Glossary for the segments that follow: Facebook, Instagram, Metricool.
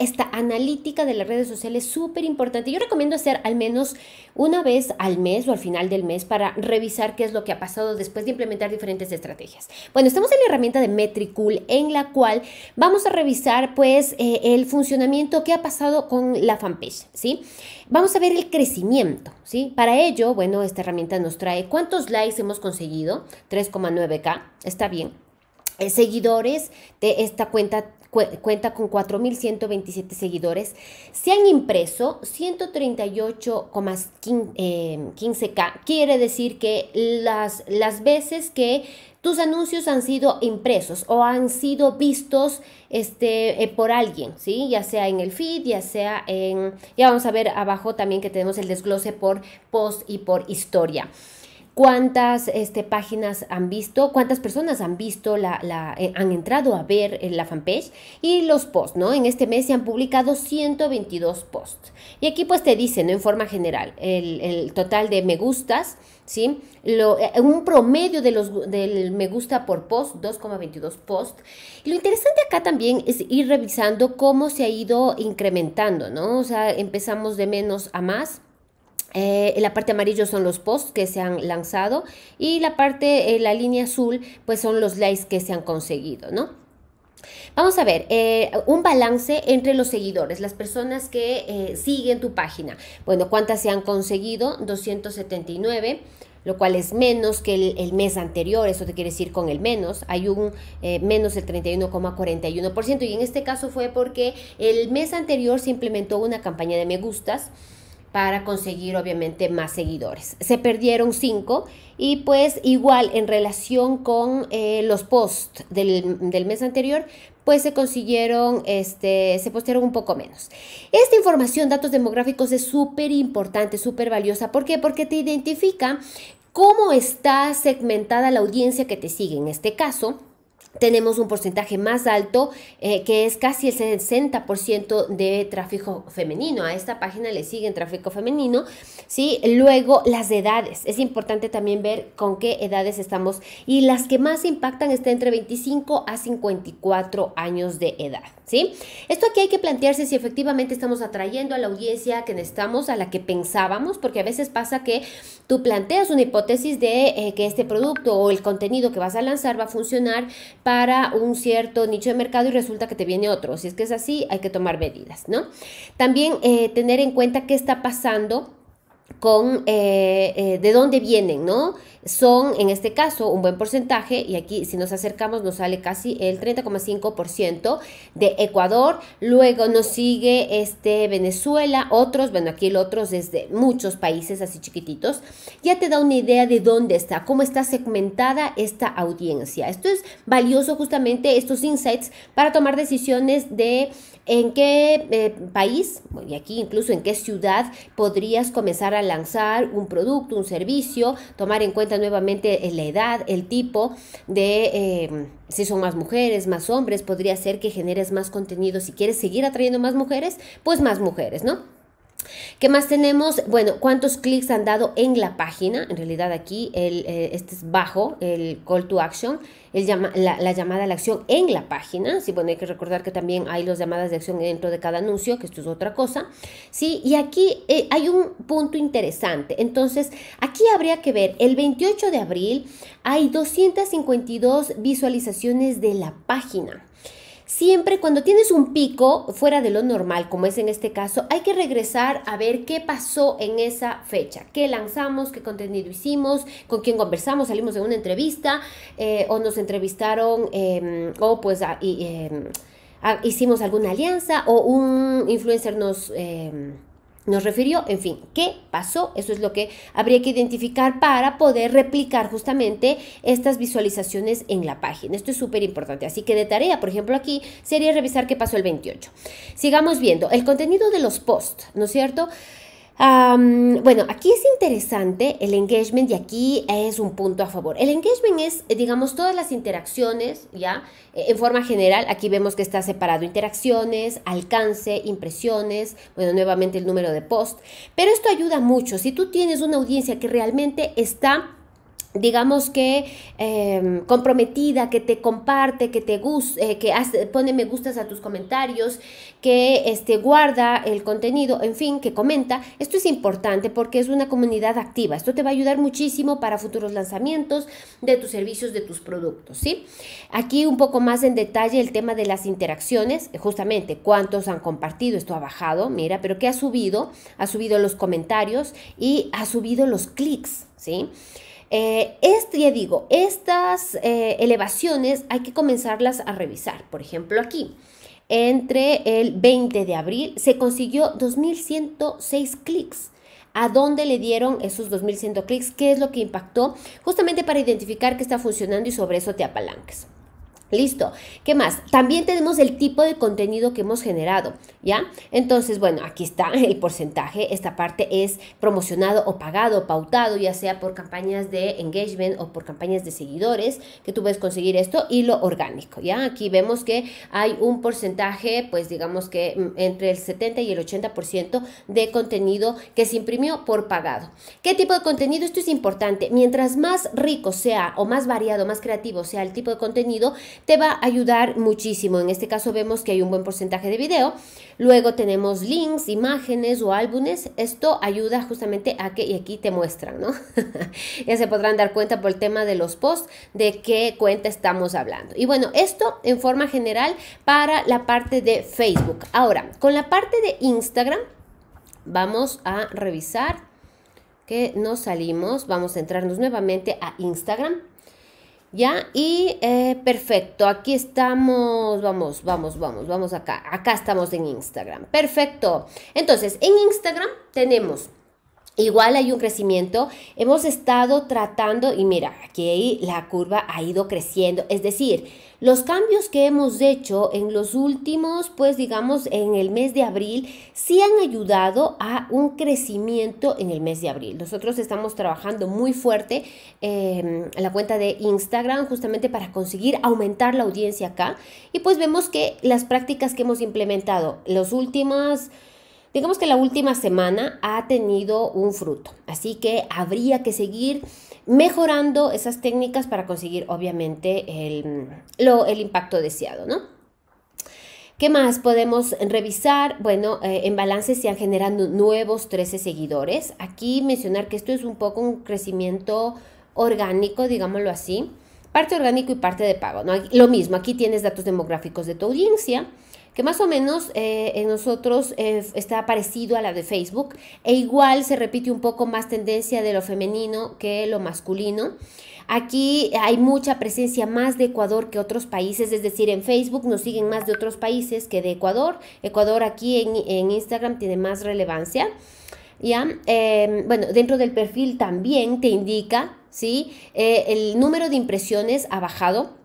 esta analítica de las redes sociales es súper importante. Yo recomiendo hacer al menos una vez al mes o al final del mes para revisar qué es lo que ha pasado después de implementar diferentes estrategias. Bueno, estamos en la herramienta de Metricool, en la cual vamos a revisar pues el funcionamiento que ha pasado con la fanpage, ¿sí? Vamos a ver el crecimiento, ¿sí? Para ello, bueno, esta herramienta nos trae cuántos likes hemos conseguido, 3,9K, está bien. Seguidores de esta cuenta cuenta con 4.127 seguidores, se han impreso 138,15K, quiere decir que las veces que tus anuncios han sido impresos o han sido vistos por alguien, ¿sí? Ya sea en el feed, ya sea en... Ya vamos a ver abajo también que tenemos el desglose por post y por historia. Cuántas páginas han visto, cuántas personas han visto, han entrado a ver la fanpage y los posts, ¿no? En este mes se han publicado 122 posts. Y aquí pues te dicen, ¿no?, en forma general, el total de me gustas, ¿sí? Un promedio de del me gusta por post, 2,22 posts. Y lo interesante acá también es ir revisando cómo se ha ido incrementando, ¿no? O sea, empezamos de menos a más. La parte amarilla son los posts que se han lanzado y la línea azul, pues son los likes que se han conseguido, ¿no? Vamos a ver un balance entre los seguidores, las personas que siguen tu página. Bueno, ¿cuántas se han conseguido? 279, lo cual es menos que el mes anterior. Eso te quiere decir con el menos. Hay un menos el 31,41%, y en este caso fue porque el mes anterior se implementó una campaña de me gustas para conseguir obviamente más seguidores. Se perdieron 5, y pues igual en relación con los posts del mes anterior, pues se consiguieron, se postearon un poco menos. Esta información, datos demográficos, es súper importante, súper valiosa. ¿Por qué? Porque te identifica cómo está segmentada la audiencia que te sigue. En este caso, tenemos un porcentaje más alto, que es casi el 60% de tráfico femenino. A esta página le siguen tráfico femenino, ¿sí? Luego, las edades. Es importante también ver con qué edades estamos. Y las que más impactan está entre 25 a 54 años de edad, ¿sí? Esto aquí hay que plantearse si efectivamente estamos atrayendo a la audiencia que necesitamos, a la que pensábamos, porque a veces pasa que tú planteas una hipótesis de que este producto o el contenido que vas a lanzar va a funcionar para un cierto nicho de mercado, y resulta que te viene otro. Si es que es así, hay que tomar medidas, ¿no? También tener en cuenta qué está pasando con de dónde vienen, ¿no? Son, en este caso, un buen porcentaje, y aquí si nos acercamos nos sale casi el 30,5% de Ecuador. Luego nos sigue Venezuela, otros, bueno, aquí el otros es de muchos países así chiquititos. Ya te da una idea de dónde está, cómo está segmentada esta audiencia. Esto es valioso, justamente estos insights, para tomar decisiones de en qué país, y aquí incluso en qué ciudad podrías comenzar a lanzar un producto, un servicio. Tomar en cuenta nuevamente la edad, el tipo de si son más mujeres, más hombres. Podría ser que generes más contenido. Si quieres seguir atrayendo más mujeres, pues más mujeres, ¿no? ¿Qué más tenemos? Bueno, ¿cuántos clics han dado en la página? En realidad aquí es bajo, el call to action, la llamada a la acción en la página. Sí, bueno, hay que recordar que también hay las llamadas de acción dentro de cada anuncio, que esto es otra cosa, ¿sí? Y aquí hay un punto interesante. Entonces, aquí habría que ver, el 28 de abril hay 252 visualizaciones de la página. Siempre cuando tienes un pico fuera de lo normal, como es en este caso, hay que regresar a ver qué pasó en esa fecha, qué lanzamos, qué contenido hicimos, con quién conversamos, salimos de una entrevista o nos entrevistaron o pues hicimos alguna alianza o un influencer nos refirió, en fin, ¿qué pasó? Eso es lo que habría que identificar para poder replicar justamente estas visualizaciones en la página. Esto es súper importante, así que de tarea, por ejemplo, aquí sería revisar qué pasó el 28. Sigamos viendo el contenido de los posts, ¿no es cierto? Bueno, aquí es interesante el engagement, y aquí es un punto a favor. El engagement es, digamos, todas las interacciones, ¿ya? En forma general, aquí vemos que está separado: interacciones, alcance, impresiones, bueno, nuevamente el número de posts. Pero esto ayuda mucho. Si tú tienes una audiencia que realmente está digamos que comprometida, que te comparte, que te gusta, que pone me gustas a tus comentarios, que guarda el contenido, en fin, que comenta. Esto es importante porque es una comunidad activa. Esto te va a ayudar muchísimo para futuros lanzamientos de tus servicios, de tus productos, ¿sí? Aquí un poco más en detalle el tema de las interacciones, justamente cuántos han compartido, esto ha bajado, mira, pero que ha subido los comentarios y ha subido los clics, ¿sí? Ya digo, estas elevaciones hay que comenzarlas a revisar. Por ejemplo, aquí, entre el 20 de abril se consiguió 2.106 clics. ¿A dónde le dieron esos 2.100 clics? ¿Qué es lo que impactó? Justamente para identificar qué está funcionando y sobre eso te apalanques. Listo. ¿Qué más? También tenemos el tipo de contenido que hemos generado, ¿ya? Entonces, bueno, aquí está el porcentaje. Esta parte es promocionado o pagado, pautado, ya sea por campañas de engagement o por campañas de seguidores, que tú puedes conseguir esto, y lo orgánico, ¿ya? Aquí vemos que hay un porcentaje, pues digamos que entre el 70 y el 80% de contenido que se imprimió por pagado. ¿Qué tipo de contenido? Esto es importante. Mientras más rico sea o más variado, más creativo sea el tipo de contenido, te va a ayudar muchísimo. En este caso vemos que hay un buen porcentaje de video. Luego tenemos links, imágenes o álbumes. Esto ayuda justamente a que, y aquí te muestran, ¿no? Ya se podrán dar cuenta por el tema de los posts de qué cuenta estamos hablando. Y bueno, esto en forma general para la parte de Facebook. Ahora, con la parte de Instagram, vamos a revisar que nos salimos. Vamos a entrarnos nuevamente a Instagram. Ya, y perfecto, aquí estamos, vamos acá estamos en Instagram, perfecto. Entonces, en Instagram tenemos, igual hay un crecimiento, hemos estado tratando, y mira, aquí la curva ha ido creciendo, es decir, los cambios que hemos hecho en los últimos, pues digamos, en el mes de abril, sí han ayudado a un crecimiento en el mes de abril. Nosotros estamos trabajando muy fuerte en la cuenta de Instagram justamente para conseguir aumentar la audiencia acá. Y pues vemos que las prácticas que hemos implementado los últimos... Digamos que la última semana ha tenido un fruto, así que habría que seguir mejorando esas técnicas para conseguir obviamente el impacto deseado, ¿no? ¿Qué más podemos revisar? Bueno, en balance se han generado nuevos 13 seguidores. Aquí mencionar que esto es un poco un crecimiento orgánico, digámoslo así, parte orgánico y parte de pago, ¿no? Lo mismo, aquí tienes datos demográficos de tu audiencia, que más o menos en nosotros está parecido a la de Facebook, e igual se repite un poco más tendencia de lo femenino que lo masculino. Aquí hay mucha presencia más de Ecuador que otros países, es decir, en Facebook nos siguen más de otros países que de Ecuador. Ecuador aquí en Instagram tiene más relevancia, ¿ya? Bueno, dentro del perfil también te indica, ¿sí? El número de impresiones ha bajado.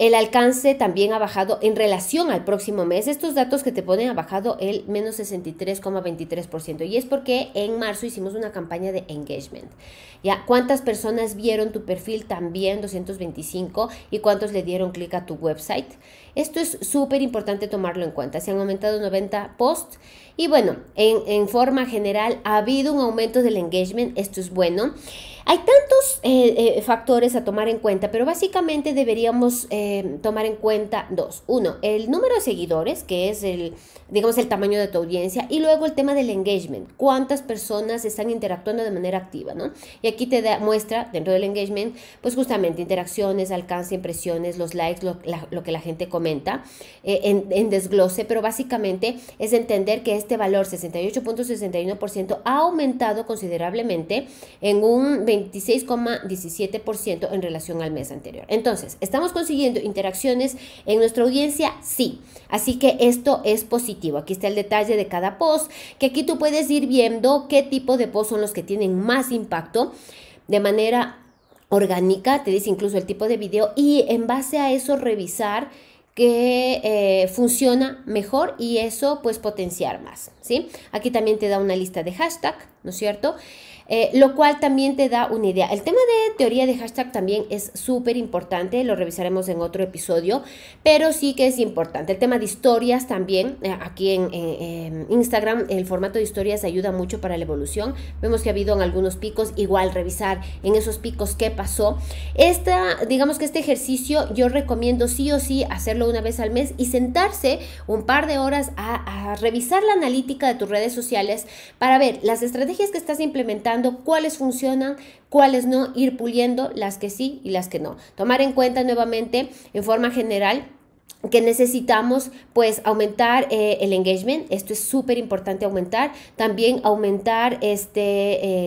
El alcance también ha bajado en relación al próximo mes. Estos datos que te ponen ha bajado el menos 63,23%. Y es porque en marzo hicimos una campaña de engagement. ¿Ya? ¿Cuántas personas vieron tu perfil? También 225. ¿Y cuántos le dieron clic a tu website? Esto es súper importante tomarlo en cuenta. Se han aumentado 90 posts. Y bueno, en forma general ha habido un aumento del engagement. Esto es bueno. Hay tantos factores a tomar en cuenta, pero básicamente deberíamos tomar en cuenta dos. Uno, el número de seguidores, que es el, digamos, el tamaño de tu audiencia, y luego el tema del engagement. ¿Cuántas personas están interactuando de manera activa, no? Y aquí te muestra dentro del engagement, pues justamente interacciones, alcance, impresiones, los likes, lo que la gente comenta en desglose, pero básicamente es entender que este valor 68.61% ha aumentado considerablemente en un 26,17% en relación al mes anterior. Entonces, ¿estamos consiguiendo interacciones en nuestra audiencia? Sí. Así que esto es positivo. Aquí está el detalle de cada post, que aquí tú puedes ir viendo qué tipo de posts son los que tienen más impacto de manera orgánica. Te dice incluso el tipo de video y en base a eso revisar que funciona mejor y eso pues potenciar más, ¿sí? Aquí también te da una lista de hashtag, ¿no es cierto? lo cual también te da una idea. El tema de teoría de hashtag también es súper importante, lo revisaremos en otro episodio, pero sí que es importante. El tema de historias también, aquí en Instagram, el formato de historias ayuda mucho para la evolución. Vemos que ha habido en algunos picos, igual revisar en esos picos qué pasó. Digamos que este ejercicio yo recomiendo sí o sí hacerlo una vez al mes y sentarse un par de horas a revisar la analítica de tus redes sociales para ver las estrategias que estás implementando, cuáles funcionan, cuáles no, ir puliendo las que sí y las que no. Tomar en cuenta nuevamente en forma general que necesitamos pues aumentar el engagement, esto es súper importante aumentar, también aumentar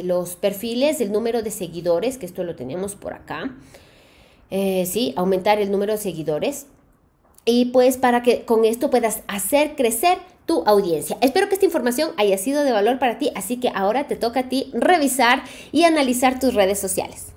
los perfiles, el número de seguidores, que esto lo tenemos por acá, sí, aumentar el número de seguidores. Y pues para que con esto puedas hacer crecer tu audiencia. Espero que esta información haya sido de valor para ti, así que ahora te toca a ti revisar y analizar tus redes sociales.